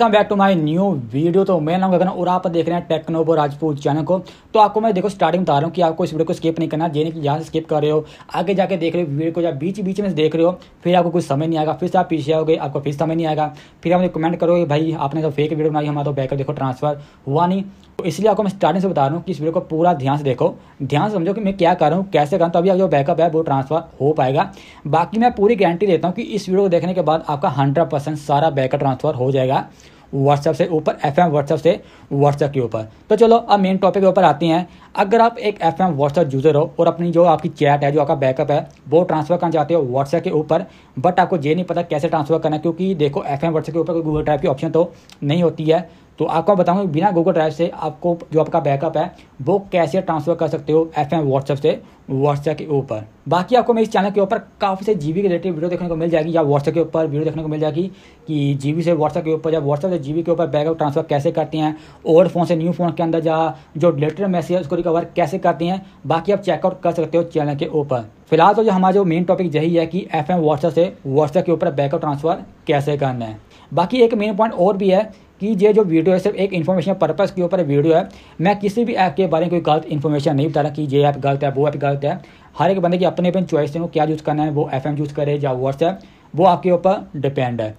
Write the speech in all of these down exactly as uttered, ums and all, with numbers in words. Welcome back to my new video. तो मेरा नाम गगन और आप देख रहे हैं टेक्नोप्रो राजपूत चैनल को। तो आपको मैं देखो स्टार्टिंग बता रहा हूँ कि आपको इस वीडियो को स्किप नहीं करना, जेने कि यहाँ से स्किप कर रहे हो आगे जाके देख रहे हो वीडियो को, या बीच बीच में देख रहे हो फिर आपको कुछ समझ नहीं आएगा, फिर से आप पीछे आओगे आपको फिर समझ नहीं आएगा, फिर आपने कमेंट करोगे भाई आपने तो फेक वीडियो बनाई, हमारा तो बैकअप देखो ट्रांसफर हुआ नहीं। तो इसलिए आपको मैं स्टार्टिंग से बता रहा हूँ कि इस वीडियो को पूरा ध्यान से देखो, ध्यान से समझो कि मैं क्या कर रहा हूँ, कैसे कर रहा हूँ, तभी जो बैकअप है वो ट्रांसफर हो पाएगा। बाकी मैं पूरी गारंटी देता हूँ कि इस वीडियो को देखने के बाद आपका हंड्रेड परसेंट सारा बैकअप ट्रांसफर हो जाएगा व्हाट्सएप से ऊपर, एफएम व्हाट्सएप से व्हाट्सएप के ऊपर। तो चलो अब मेन टॉपिक के ऊपर आते हैं। अगर आप एक एफएम व्हाट्सएप यूज़र हो और अपनी जो आपकी चैट है, जो आपका बैकअप है, वो ट्रांसफर करना चाहते हो व्हाट्सएप के ऊपर, बट आपको ये नहीं पता कैसे ट्रांसफर करना, क्योंकि देखो एफएम व्हाट्सएप के ऊपर कोई गूगल ड्राइव की ऑप्शन तो नहीं होती है। तो आपको बताऊँ बिना गूगल ड्राइव से आपको जो आपका बैकअप है वो कैसे ट्रांसफर कर सकते हो एफएम व्हाट्सएप से व्हाट्सएप के ऊपर। बाकी आपको मेरे इस चैनल के ऊपर काफ़ी से जीबी के रिलेटेड वीडियो देखने को मिल जाएगी, या व्हाट्सएप के ऊपर वीडियो देखने को मिल जाएगी कि जीबी से व्हाट्सएप के ऊपर, या व्हाट्सएप से जीबी के ऊपर बैकअप ट्रांसफर कैसे करते हैं, ओल्ड फोन से न्यू फोन के अंदर जा जो डिलीटेड मैसेज है उसको रिकवर कैसे करते हैं। बाकी आप चेकआउट कर सकते हो चैनल के ऊपर। फिलहाल तो जो हमारा जो मेन टॉपिक यही है कि एफएम व्हाट्सएप से व्हाट्सएप के ऊपर बैकअप ट्रांसफर कैसे करना है। बाकी एक मेन पॉइंट और भी है कि ये जो वीडियो है सिर्फ एक इन्फॉर्मेशन पर्पस के ऊपर वीडियो है। मैं किसी भी ऐप के बारे में कोई गलत इन्फॉर्मेशन नहीं बता रहा कि ये ऐप गलत है, वो ऐप गलत है। हर एक बंदे की अपने अपनी चॉइस है, वो क्या यूज़ करना है, वो एफएम यूज़ करे या व्हाट्सएप, वो आपके ऊपर डिपेंड है।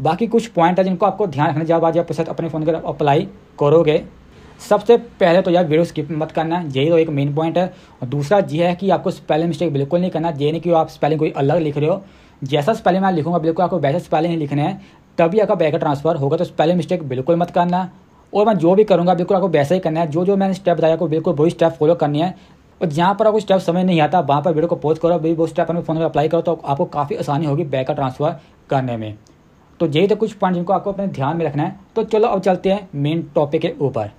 बाकी कुछ पॉइंट है जिनको आपको ध्यान रखना, जब आज आप अपने फ़ोन पर अप्लाई करोगे। सबसे पहले तो यार वीडियो स्किप मत करना, यही तो एक मेन पॉइंट है। और दूसरा ये है कि आपको स्पेलिंग मिस्टेक बिल्कुल नहीं करना, ये नहीं कि आप स्पेलिंग कोई अलग लिख रहे हो। जैसा स्पेलिंग मैं लिखूँगा बिल्कुल आपको वैसा स्पेलिंग ही लिखना है, तभी आपका बैकअप ट्रांसफर होगा। तो स्पेलिंग मिस्टेक बिल्कुल मत करना, और मैं जो भी करूँगा बिल्कुल आपको वैसा ही करना है। जो जो मैंने स्टेप बताया आपको बिल्कुल वही स्टेप फॉलो करनी है। और जहाँ पर आपको स्टेप समझ नहीं आता वहाँ पर वीडियो को पॉज करो, वो स्टेप अपने फोन पर अप्लाई करो, तो आपको काफ़ी आसानी होगी बैकअप ट्रांसफर करने में। तो यही तो कुछ पॉइंट जिनको आपको अपने ध्यान में रखना है। तो चलो अब चलते हैं मेन टॉपिक के ऊपर।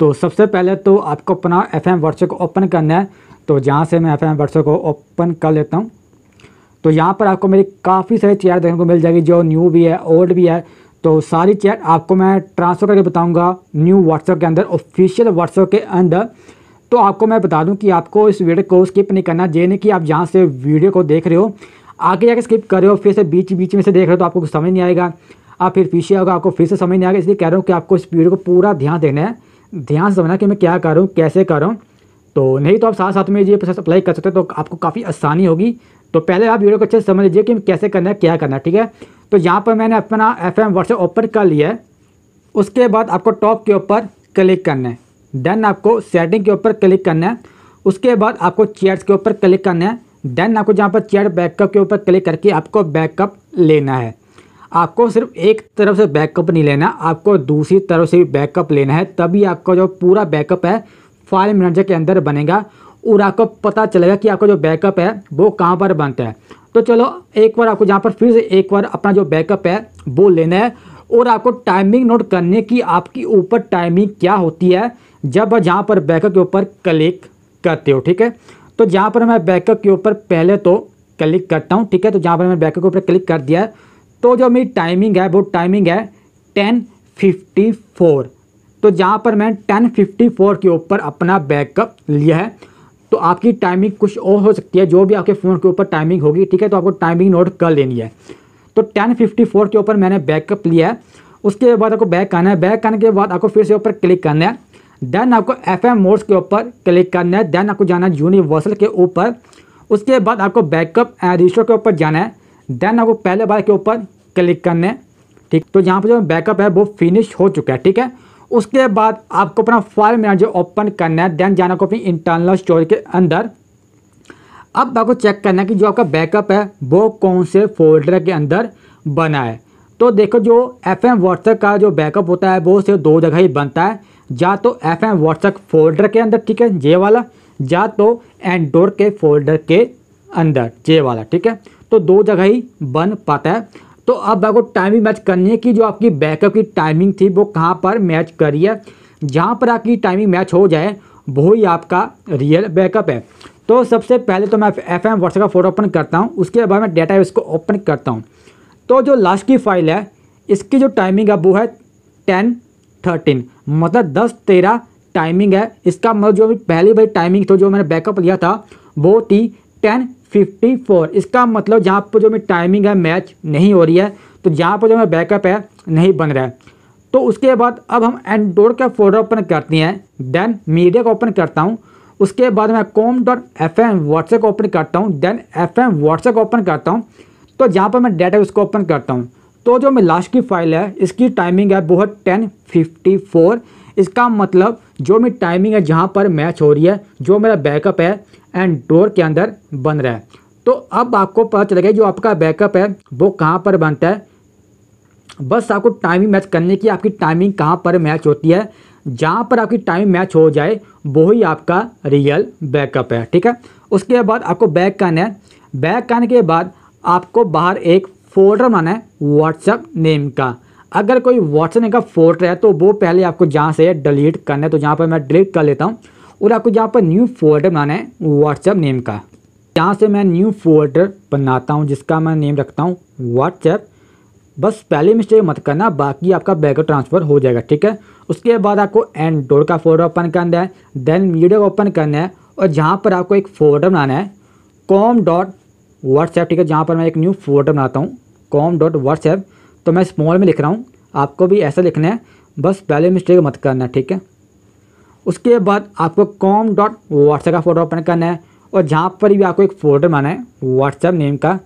तो सबसे पहले तो आपको अपना एफएम व्हाट्सएप को ओपन करना है। तो जहाँ से मैं एफएम व्हाट्सएप को ओपन कर लेता हूँ, तो यहाँ पर आपको मेरी काफ़ी सारी चैट देखने को मिल जाएगी, जो न्यू भी है ओल्ड भी है। तो सारी चैट आपको मैं ट्रांसफ़र करके बताऊँगा न्यू व्हाट्सएप के अंदर, ऑफिशियल व्हाट्सएप के अंदर। तो आपको मैं बता दूँ कि आपको इस वीडियो को स्किप नहीं करना, ये नहीं कि आप जहाँ से वीडियो को देख रहे हो आगे जाके स्किप कर रहे हो, फिर से बीच बीच में से देख रहे हो तो आपको कुछ समझ नहीं आएगा, आप फिर पीछे आओगे आपको फिर से समझ नहीं आएगा। इसलिए कह रहा हूँ कि आपको इस वीडियो को पूरा ध्यान देना है, ध्यान से समझना कि मैं क्या कर रहा हूँ, कैसे कर रहा हूँ। तो नहीं तो आप साथ साथ में ये प्रोसेस अप्लाई कर सकते हो, तो आपको काफ़ी आसानी होगी। तो पहले आप वीडियो को अच्छे से समझ लीजिए कि कैसे करना है, क्या करना है, ठीक है। तो यहाँ पर मैंने अपना एफएम व्हाट्सएप ओपन कर लिया है। उसके बाद आपको टॉप के ऊपर क्लिक करना है, देन आपको सेटिंग के ऊपर क्लिक करना है, उसके बाद आपको चैट्स के ऊपर क्लिक करना है, देन आपको जहाँ पर चैट बैकअप के ऊपर क्लिक करके आपको बैकअप लेना है। आपको सिर्फ एक तरफ से बैकअप नहीं लेना, आपको दूसरी तरफ से भी बैकअप लेना है, तभी आपका जो पूरा बैकअप है फाइव मिनट के अंदर बनेगा और आपको पता चलेगा कि आपका जो बैकअप है वो कहाँ पर बनता है। तो चलो एक बार आपको जहाँ पर फिर से एक बार अपना जो बैकअप है वो लेना है, और आपको टाइमिंग नोट करने की आपकी ऊपर टाइमिंग क्या होती है जब जहाँ पर बैकअप के ऊपर क्लिक करते हो, ठीक है। तो जहाँ पर मैं बैकअप के ऊपर पहले तो क्लिक करता हूँ, ठीक है। तो जहाँ पर मैं बैकअप के ऊपर क्लिक कर दिया है, तो जो मेरी टाइमिंग है वो टाइमिंग है टेन फिफ्टी फोर। तो जहाँ पर मैं टेन फिफ्टी फोर के ऊपर अपना बैकअप लिया है, तो आपकी टाइमिंग कुछ और हो सकती है, जो भी आपके फ़ोन के ऊपर टाइमिंग होगी, ठीक है। तो आपको टाइमिंग नोट कर लेनी है। तो टेन फिफ्टी फोर के ऊपर मैंने बैकअप लिया है। उसके बाद आपको बैक आना है, बैक आने के बाद आपको फिर से ऊपर क्लिक करना है, देन आपको एफएम मोड्स के ऊपर क्लिक करना है, देन आपको जाना है यूनिवर्सल के ऊपर। उसके बाद आपको बैकअप एंड रजिस्टर के ऊपर जाना है, देन आपको पहले बार के ऊपर क्लिक करना है, ठीक। तो यहाँ पर जो बैकअप है वो फिनिश हो चुका है, ठीक है। उसके बाद आपको अपना फाइल मैनेजर ओपन करना है, देन जाना को अपनी इंटरनल स्टोरेज के अंदर। अब आपको चेक करना है कि जो आपका बैकअप है वो कौन से फोल्डर के अंदर बना है। तो देखो जो एफएम व्हाट्सएप का जो बैकअप होता है वो सिर्फ दो जगह ही बनता है, या तो एफएम व्हाट्सएप फोल्डर के अंदर, ठीक है, ये वाला, या तो एंड्रॉइड के फोल्डर के अंदर, ये वाला, ठीक है। तो दो जगह ही बन पाता है। तो अब आपको टाइमिंग मैच करनी है कि जो आपकी बैकअप की टाइमिंग थी वो कहाँ पर मैच करी है। जहाँ पर आपकी टाइमिंग मैच हो जाए वो ही आपका रियल बैकअप है। तो सबसे पहले तो मैं एफएम व्हाट्सएप का फोटो ओपन करता हूँ, उसके बाद मैं डेटा इसको ओपन करता हूँ। तो जो लास्ट की फाइल है इसकी जो टाइमिंग है वो है टेन थर्टीन, मतलब दस तेरह टाइमिंग है इसका। मतलब जो पहली बार टाइमिंग थी जो मैंने बैकअप लिया था वो थी टेन फिफ्टी फोर। इसका मतलब जहाँ पर जो मेरी टाइमिंग है मैच नहीं हो रही है, तो जहाँ पर जो मेरा बैकअप है नहीं बन रहा है। तो उसके बाद अब हम एंड्रॉइड का फोल्डर ओपन करते हैं, देन मीडिया को ओपन करता हूँ। उसके बाद मैं com dot F M WhatsApp को ओपन करता हूँ, देन एफ एम व्हाट्सएप को ओपन करता हूँ। तो जहाँ पर मैं डाटा उसको ओपन करता हूँ तो जो मैं लास्ट की फाइल है इसकी टाइमिंग है बहुत टेन फिफ्टी फोर। इसका मतलब जो मेरी टाइमिंग है जहाँ पर मैच हो रही है जो मेरा बैकअप है एंड डोर के अंदर बन रहा है। तो अब आपको पता चलेगा जो आपका बैकअप है वो कहाँ पर बनता है। बस आपको टाइमिंग मैच करने की, आपकी टाइमिंग कहाँ पर मैच होती है, जहाँ पर आपकी टाइम मैच हो जाए वो ही आपका रियल बैकअप है। ठीक है, उसके बाद आपको बैक करना है। बैक करने के बाद आपको बाहर एक फोल्डर बनाना है व्हाट्सएप नेम का। अगर कोई व्हाट्सएप नेम का फोल्डर है तो वो पहले आपको जहाँ से डिलीट करना है, तो जहाँ पर मैं डिलीट कर लेता हूँ। और आपको जहाँ पर न्यू फोल्डर बनाना है व्हाट्सएप नेम का, जहाँ से मैं न्यू फोल्डर बनाता हूँ जिसका मैं नेम रखता हूँ व्हाट्सएप। बस पहले मिस्टेक मत करना, बाकी आपका बैकअप ट्रांसफ़र हो जाएगा। ठीक है, उसके बाद आपको एंड्रॉइड का फोल्डर ओपन करना है, देन मीडिया ओपन करना है और जहाँ पर आपको एक फोल्डर बनाना है कॉम डॉट व्हाट्सएप। ठीक है, जहाँ पर मैं एक न्यू फोल्डर बनाता हूँ कॉम डॉट व्हाट्सएप। तो मैं स्मॉल में लिख रहा हूँ, आपको भी ऐसा लिखना है, बस पहले मिस्टेक मत करना। ठीक है, उसके बाद आपको कॉम डॉट व्हाट्सएप का फोल्डर ओपन करना है और जहाँ पर भी आपको एक फोल्डर बनाना है व्हाट्सएप नेम का।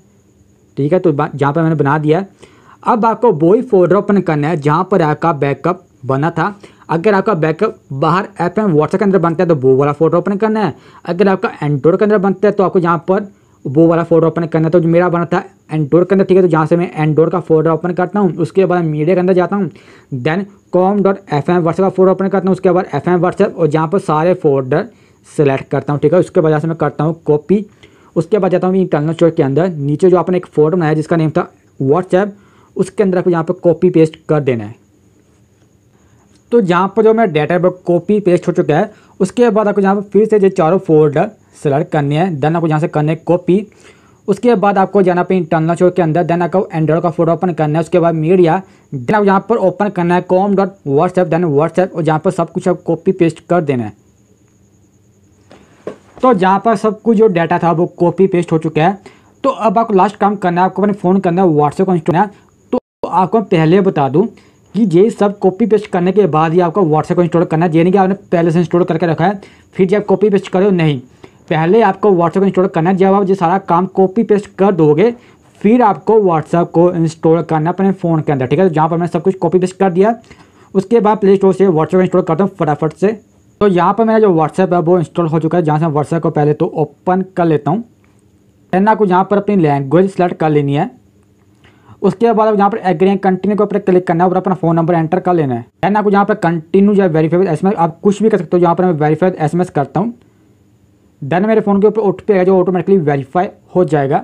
ठीक है, तो जहाँ पर मैंने बना दिया है। अब आपको वो ही फोल्डर ओपन करना है जहाँ पर आपका बैकअप बना था। अगर आपका बैकअप बाहर ऐप में व्हाट्सएप के अंदर बनता है तो वो वाला फोल्डर ओपन करना है। अगर आपका एंड्रॉइड के अंदर बनता है तो आपको जहाँ पर वो वाला फोल्डर ओपन करना है। तो जो मेरा बना था एंड्रॉइड के अंदर, ठीक है, तो जहाँ से मैं एंड्रॉइड का फोल्डर ओपन करता हूँ। उसके बाद मीडिया के अंदर जाता हूँ, then com dot F M WhatsApp का फोल्डर ओपन करता हूँ। उसके बाद एफ एम व्हाट्सएप और जहाँ पर सारे फोल्डर सेलेक्ट करता हूँ। ठीक है, उसके बाद से मैं करता हूँ कॉपी। उसके बाद जाता हूँ इंटरनल स्टोरेज के अंदर, नीचे जो आपने एक फोल्डर बनाया जिसका नेम था व्हाट्सएप, उसके अंदर आपको यहाँ पर कॉपी पेस्ट कर देना है। तो जहाँ पर जो मेरा डाटा है वो कॉपी पेस्ट हो चुका है। उसके बाद आपको यहाँ पर फिर से जो चारों फोल्डर सेलेक्ट करने हैं, देन आपको यहाँ से करने कॉपी। उसके बाद आपको जाना पे इंटरनल स्टोरेज के अंदर, देन आपको एंड्रॉइड का फोल्डर ओपन करना है। उसके बाद मीडिया, देन आपको यहाँ पर ओपन करना है com dot WhatsApp, then WhatsApp और जहाँ पर सब कुछ आपको कॉपी पेस्ट कर देना है। तो जहाँ पर सब कुछ जो डाटा था वो कॉपी पेस्ट हो चुका है। तो अब आपको लास्ट काम करना है, आपको अपने फ़ोन करना है व्हाट्सएप को इंस्टॉल करना है। आपको पहले बता दूं कि ये सब कॉपी पेस्ट करने के बाद ही आपको व्हाट्सएप को इंस्टॉल करना है। ये नहीं कि आपने पहले से इंस्टॉल करके रखा है फिर जब कॉपी पेस्ट करो, नहीं, पहले आपको व्हाट्सएप को इंस्टॉल करना है। जब आप ये सारा काम कॉपी पेस्ट कर दोगे फिर आपको व्हाट्सएप को इंस्टॉल करना है अपने फ़ोन के अंदर। ठीक है, जहाँ पर मैंने सब कुछ कॉपी पेस्ट कर दिया। उसके बाद प्ले स्टोर से व्हाट्सएप को इंस्टॉल करता हूँ फटाफट से। तो यहाँ पर मेरा जो व्हाट्सएप है वो इंस्टॉल हो चुका है। जहाँ से व्हाट्सएप को पहले तो ओपन कर लेता हूँ, देन आपको यहाँ पर अपनी लैंग्वेज सेलेक्ट कर लेनी है। उसके बाद यहाँ पर एग्री कंटिन्यू के ऊपर क्लिक करना है और अपना फोन नंबर एंटर कर लेना है। देन आपको यहाँ पर कंटिन्यू या वेरीफाइड एसएमएस आप कुछ भी कर सकते हो। यहाँ पर मैं वेरीफाइड एसएमएस करता हूँ, देन मेरे फ़ोन के ऊपर ओटीपी आएगा जो ऑटोमेटिकली वेरीफाई हो जाएगा।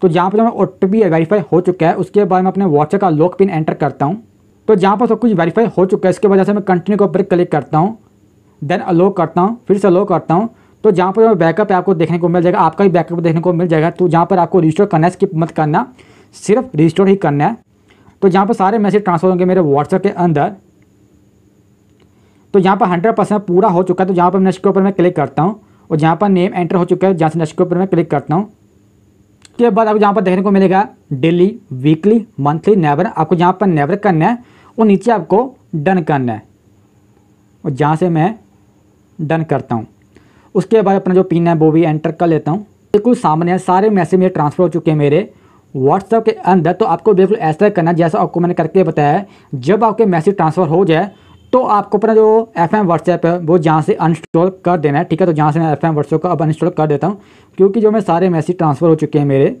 तो जहाँ पर मेरा ओटीपी वेरीफाई हो चुका है। उसके बाद मैं अपने व्हाट्सएप का लॉक पिन एंटर करता हूँ। तो जहाँ पर सब कुछ वेरीफाई हो चुका है, इसके वजह से मैं कंटिन्यू के ऊपर क्लिक करता हूँ, देन अलो करता हूँ, फिर से अलो करता हूँ। तो जहाँ पर बैकअप आपको देखने को मिल जाएगा, आपका भी बैकअप देखने को मिल जाएगा। तो जहाँ पर आपको रिस्टोर करना है, स्किप मत करना, सिर्फ रिस्टोर ही करना है। तो यहाँ पर सारे मैसेज ट्रांसफर होंगे मेरे व्हाट्सएप के अंदर। तो यहाँ पर हंड्रेड परसेंट पूरा हो चुका है। तो यहाँ पर नेक्स्ट के ऊपर मैं क्लिक करता हूँ और जहाँ पर नेम एंटर हो चुका है, जहाँ से नेक्स्ट के ऊपर मैं क्लिक करता हूँ। उसके बाद आपको जहाँ पर देखने को मिलेगा डेली, वीकली, मंथली, नेवर, आपको जहाँ पर नेवर करना है और नीचे आपको डन करना है और जहाँ से मैं डन करता हूँ। उसके बाद अपना जो पिन है वो भी एंटर कर लेता हूँ। बिल्कुल सामने है, सारे मैसेज मेरे ट्रांसफ़र हो चुके हैं मेरे व्हाट्सएप के अंदर। तो आपको बिल्कुल ऐसा करना जैसा आपको मैंने करके बताया है। जब आपके मैसेज ट्रांसफ़र हो जाए तो आपको अपना जो एफ एम व्हाट्सएप है वो जहाँ से अनइंस्टॉल कर देना है। ठीक है, तो जहाँ से मैं एफ एम व्हाट्सएप को अब अनइंस्टॉल कर देता हूँ क्योंकि जो मैं सारे मैसेज ट्रांसफ़र हो चुके हैं मेरे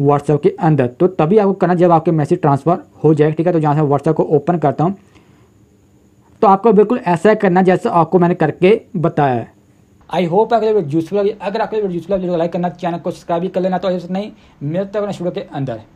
व्हाट्सएप के अंदर। तो तभी आपको करना जब आपके मैसेज ट्रांसफ़र हो जाए। ठीक है, तो जहाँ से व्हाट्सएप को ओपन करता हूँ। तो आपको बिल्कुल ऐसा करना जैसा आपको मैंने करके बताया है। आई होप आपको वीडियो यूजफुल होगी। अगर आपको वीडियो यूजफुल लगी तो लाइक करना, चैनल को सब्सक्राइब भी कर लेना। तो ऐसा नहीं मिलता है नेक्स्ट वीडियो के अंदर।